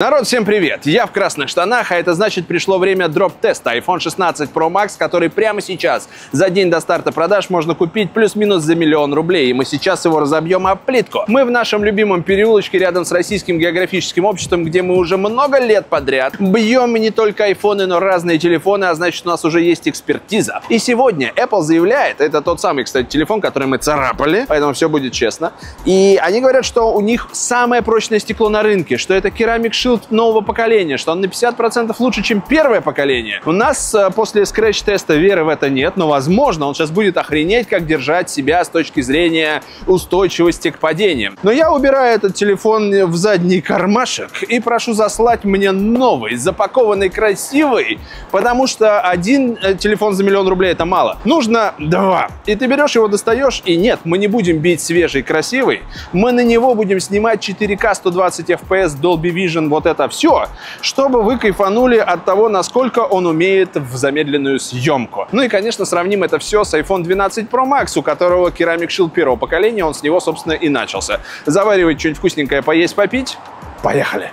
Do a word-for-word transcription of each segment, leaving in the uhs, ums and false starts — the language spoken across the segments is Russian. Народ, всем привет! Я в красных штанах, а это значит, пришло время дроп-теста iPhone шестнадцать Pro Max, который прямо сейчас, за день до старта продаж, можно купить плюс-минус за миллион рублей, и мы сейчас его разобьем об плитку. Мы в нашем любимом переулочке рядом с Российским географическим обществом, где мы уже много лет подряд бьем не только айфоны, но разные телефоны, а значит, у нас уже есть экспертиза. И сегодня Apple заявляет, это тот самый, кстати, телефон, который мы царапали, поэтому все будет честно, и они говорят, что у них самое прочное стекло на рынке, что это Ceramic Shield нового поколения, что он на пятьдесят процентов лучше, чем первое поколение. У нас после скретч-теста веры в это нет, но, возможно, он сейчас будет охренеть, как держать себя с точки зрения устойчивости к падениям. Но я убираю этот телефон в задний кармашек и прошу заслать мне новый, запакованный, красивый, потому что один телефон за миллион рублей — это мало. Нужно два. И ты берешь его, достаешь, и нет, мы не будем бить свежий, красивый, мы на него будем снимать четыре ка сто двадцать эф пи эс Dolby Vision, вот это все, чтобы вы кайфанули от того, насколько он умеет в замедленную съемку. Ну и, конечно, сравним это все с iPhone двенадцать Pro Max, у которого Ceramic Shield первого поколения, он с него, собственно, и начался. Заваривать что-нибудь вкусненькое поесть, попить. Поехали!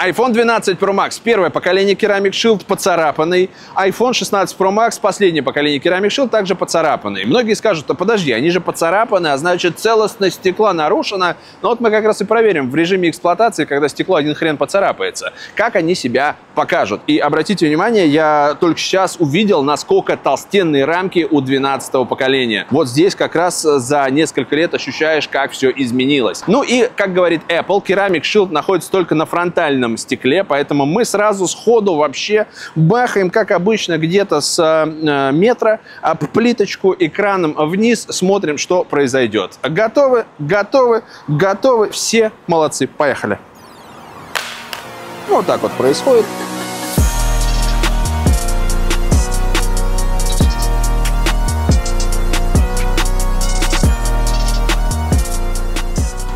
iPhone двенадцать Pro Max, первое поколение Ceramic Shield, поцарапанный. iPhone шестнадцать Pro Max, последнее поколение Ceramic Shield, также поцарапанный. Многие скажут, а подожди, они же поцарапаны, а значит, целостность стекла нарушена. Но вот мы как раз и проверим в режиме эксплуатации, когда стекло один хрен поцарапается, как они себя покажут. И обратите внимание, я только сейчас увидел, насколько толстенные рамки у двенадцатого поколения. Вот здесь как раз за несколько лет ощущаешь, как все изменилось. Ну и, как говорит Apple, Ceramic Shield находится только на фронтальном стекле, поэтому мы сразу сходу вообще бахаем, как обычно, где-то с э, метра об плиточку экраном вниз, смотрим, что произойдет. Готовы, готовы, готовы, все молодцы, поехали. Вот так вот происходит.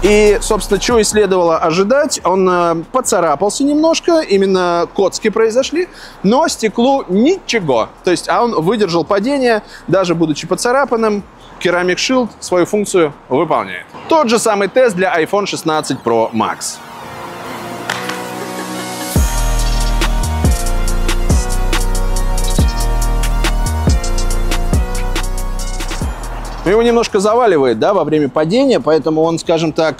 И, собственно, чего и следовало ожидать, он э, поцарапался немножко, именно коцки произошли, но стеклу ничего. То есть, а он выдержал падение, даже будучи поцарапанным, Ceramic Shield свою функцию выполняет. Тот же самый тест для iPhone шестнадцать Pro Max. Его немножко заваливает, да, во время падения, поэтому он, скажем так,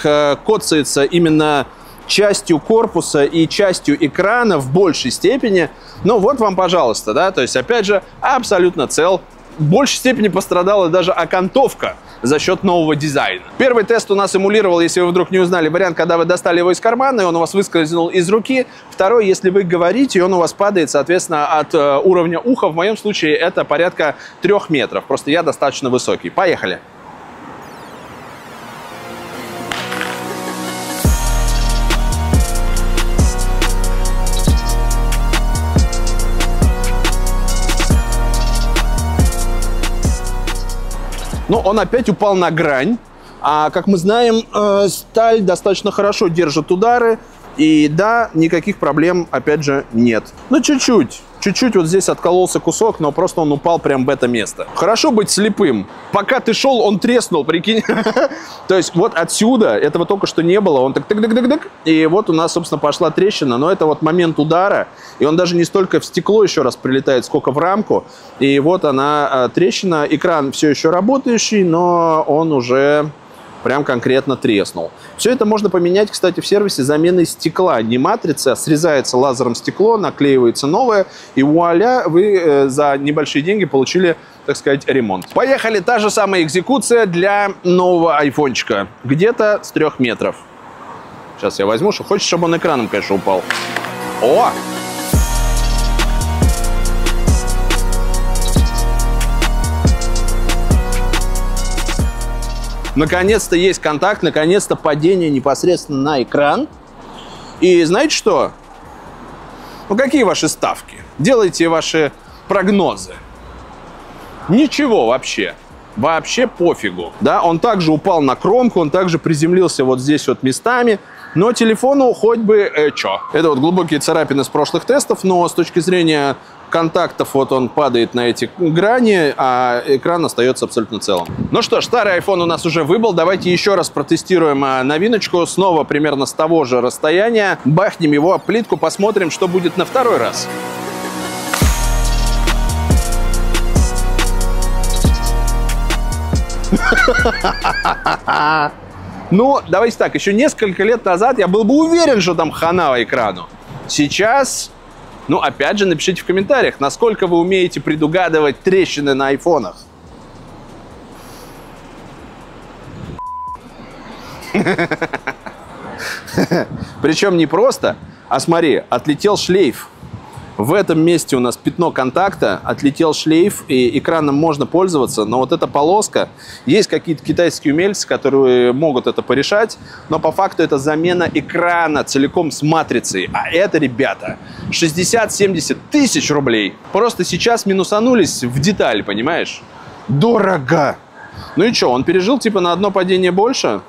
коцается именно частью корпуса и частью экрана в большей степени. Ну вот вам, пожалуйста, да, то есть, опять же, абсолютно цел. В большей степени пострадала даже окантовка за счет нового дизайна. Первый тест у нас эмулировал, если вы вдруг не узнали, вариант, когда вы достали его из кармана, и он у вас выскользнул из руки. Второй, если вы говорите, и он у вас падает, соответственно, от э, уровня уха. В моем случае это порядка трех метров. Просто я достаточно высокий. Поехали! Но он опять упал на грань, а, как мы знаем, э, сталь достаточно хорошо держит удары, и да, никаких проблем, опять же, нет. Ну, чуть-чуть, чуть-чуть вот здесь откололся кусок, но просто он упал прям в это место. Хорошо быть слепым. Пока ты шел, он треснул, прикинь. То есть вот отсюда, этого только что не было, он так-так-так-так-так, и вот у нас, собственно, пошла трещина, но это вот момент удара, и он даже не столько в стекло еще раз прилетает, сколько в рамку, и вот она трещина, экран все еще работающий, но он уже... прям конкретно треснул. Все это можно поменять, кстати, в сервисе замены стекла. Не матрица, а срезается лазером стекло, наклеивается новое, и вуаля, вы за небольшие деньги получили, так сказать, ремонт. Поехали, та же самая экзекуция для нового айфончика. Где-то с трех метров. Сейчас я возьму, что хочешь, чтобы он экраном, конечно, упал. О! Наконец-то есть контакт, наконец-то падение непосредственно на экран. И знаете что? Ну какие ваши ставки? Делайте ваши прогнозы. Ничего вообще. Вообще пофигу. Да, он также упал на кромку, он также приземлился вот здесь вот местами. Но телефону хоть бы э, чё. Это вот глубокие царапины с прошлых тестов, но с точки зрения контактов вот он падает на эти грани, а экран остается абсолютно целым. Ну что ж, старый iPhone у нас уже выбыл. Давайте еще раз протестируем новиночку. Снова примерно с того же расстояния. Бахнем его об плитку, посмотрим, что будет на второй раз. Ну, давайте так, еще несколько лет назад я был бы уверен, что там хана экрану. Сейчас, ну, опять же, напишите в комментариях, насколько вы умеете предугадывать трещины на айфонах. Причем не просто, а смотри, отлетел шлейф. В этом месте у нас пятно контакта, отлетел шлейф, и экраном можно пользоваться, но вот эта полоска, есть какие-то китайские умельцы, которые могут это порешать, но по факту это замена экрана целиком с матрицей, а это, ребята, шестьдесят-семьдесят тысяч рублей. Просто сейчас минусанулись в деталь, понимаешь? Дорого! Ну и что, он пережил типа на одно падение больше?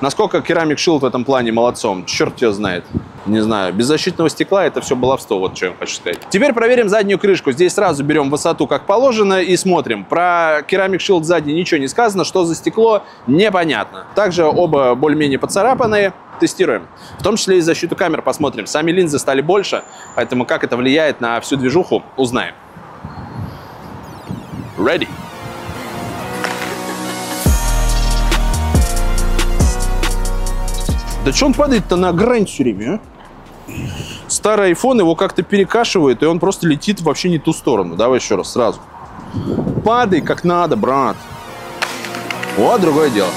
Насколько Ceramic Shield в этом плане молодцом, черт его знает. Не знаю, без защитного стекла это все баловство, вот что я хочу сказать. Теперь проверим заднюю крышку. Здесь сразу берем высоту, как положено, и смотрим. Про Ceramic Shield сзади ничего не сказано, что за стекло, непонятно. Также оба более-менее поцарапанные. Тестируем. В том числе и защиту камер посмотрим. Сами линзы стали больше, поэтому как это влияет на всю движуху, узнаем. Ready. Да что он падает-то на грань все время, а? Старый iPhone его как-то перекашивает, и он просто летит вообще не ту сторону. Давай еще раз, сразу. Падай как надо, брат. Вот другое дело.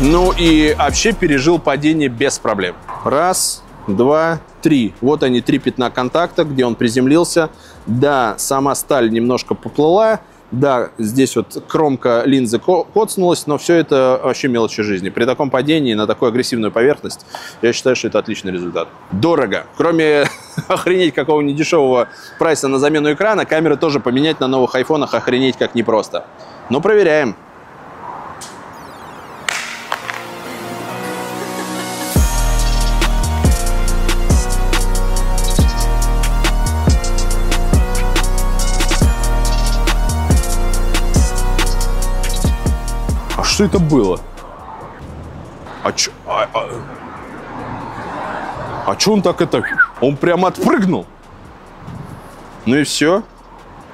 Ну и вообще пережил падение без проблем. Раз, два, три. Вот они, три пятна контакта, где он приземлился. Да, сама сталь немножко поплыла. Да, здесь вот кромка линзы коцнулась, но все это вообще мелочи жизни. При таком падении на такую агрессивную поверхность, я считаю, что это отличный результат. Дорого. Кроме охренеть какого-нибудь дешевого прайса на замену экрана, камеры тоже поменять на новых айфонах охренеть как непросто. Но проверяем. Что это было? А чё? А, а... а чё он так это? Он прям отпрыгнул. Ну и все.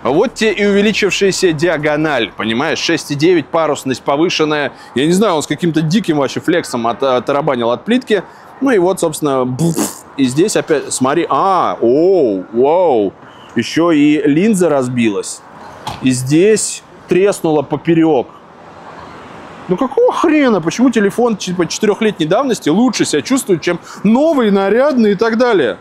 А вот те и увеличившаяся диагональ, понимаешь? шесть и девять, парусность повышенная. Я не знаю, он с каким-то диким вообще флексом оттарабанил от плитки. Ну и вот, собственно, буф. И здесь опять, смотри, а, оу, вау. Еще и линза разбилась. И здесь треснула поперек. Ну какого хрена? Почему телефон типа четырехлетней давности лучше себя чувствует, чем новый, нарядный и так далее?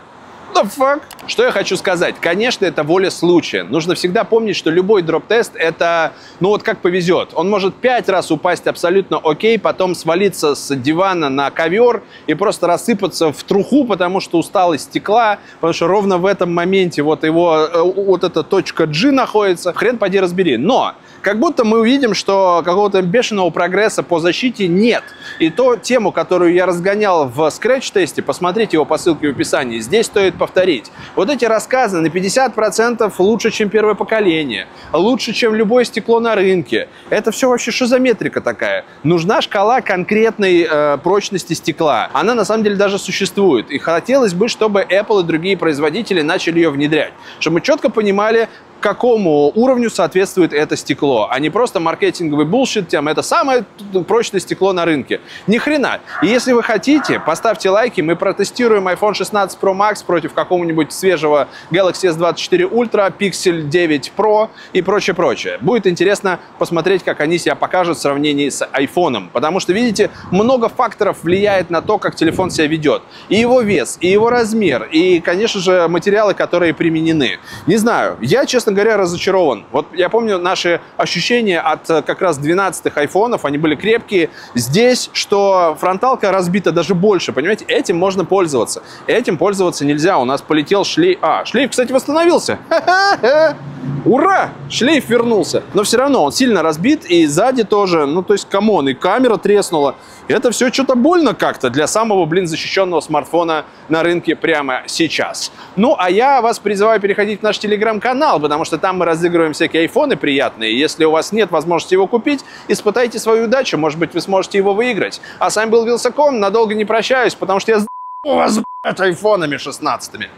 The fuck? Что я хочу сказать? Конечно, это воля случая. Нужно всегда помнить, что любой дроп-тест — это, ну вот как повезет. Он может пять раз упасть абсолютно окей, потом свалиться с дивана на ковер и просто рассыпаться в труху, потому что устало стекла, потому что ровно в этом моменте вот его, вот эта точка G находится. Хрен поди разбери. Но как будто мы увидим, что какого-то бешеного прогресса по защите нет. И то тему, которую я разгонял в скретч-тесте, посмотрите его по ссылке в описании, здесь стоит повторить. Вот эти рассказы на пятьдесят процентов лучше, чем первое поколение, лучше, чем любое стекло на рынке. Это все вообще что за метрика такая? Нужна шкала конкретной э, прочности стекла. Она на самом деле даже существует. И хотелось бы, чтобы Apple и другие производители начали ее внедрять, чтобы мы четко понимали, какому уровню соответствует это стекло, а не просто маркетинговый булшит, тем это самое прочное стекло на рынке. Ни хрена. И если вы хотите, поставьте лайки, мы протестируем iPhone шестнадцать Pro Max против какого-нибудь свежего Galaxy эс двадцать четыре Ultra, Pixel девять Pro и прочее-прочее. Будет интересно посмотреть, как они себя покажут в сравнении с iPhone, потому что, видите, много факторов влияет на то, как телефон себя ведет. И его вес, и его размер, и, конечно же, материалы, которые применены. Не знаю, я, честно говоря, разочарован. Вот я помню наши ощущения от как раз двенадцатых айфонов, они были крепкие. Здесь, что фронталка разбита даже больше, понимаете, этим можно пользоваться. Этим пользоваться нельзя, у нас полетел шлейф. А, шлейф, кстати, восстановился. Ха-ха-ха. Ура! Шлейф вернулся. Но все равно он сильно разбит, и сзади тоже, ну то есть, камон, и камера треснула. Это все что-то больно как-то для самого, блин, защищенного смартфона на рынке прямо сейчас. Ну, а я вас призываю переходить в наш телеграм-канал, потому что там мы разыгрываем всякие айфоны приятные. Если у вас нет возможности его купить, испытайте свою удачу, может быть, вы сможете его выиграть. А с вами был Wylsacom, надолго не прощаюсь, потому что я с***ю вас с***ю айфонами шестнадцатыми.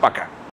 Пока.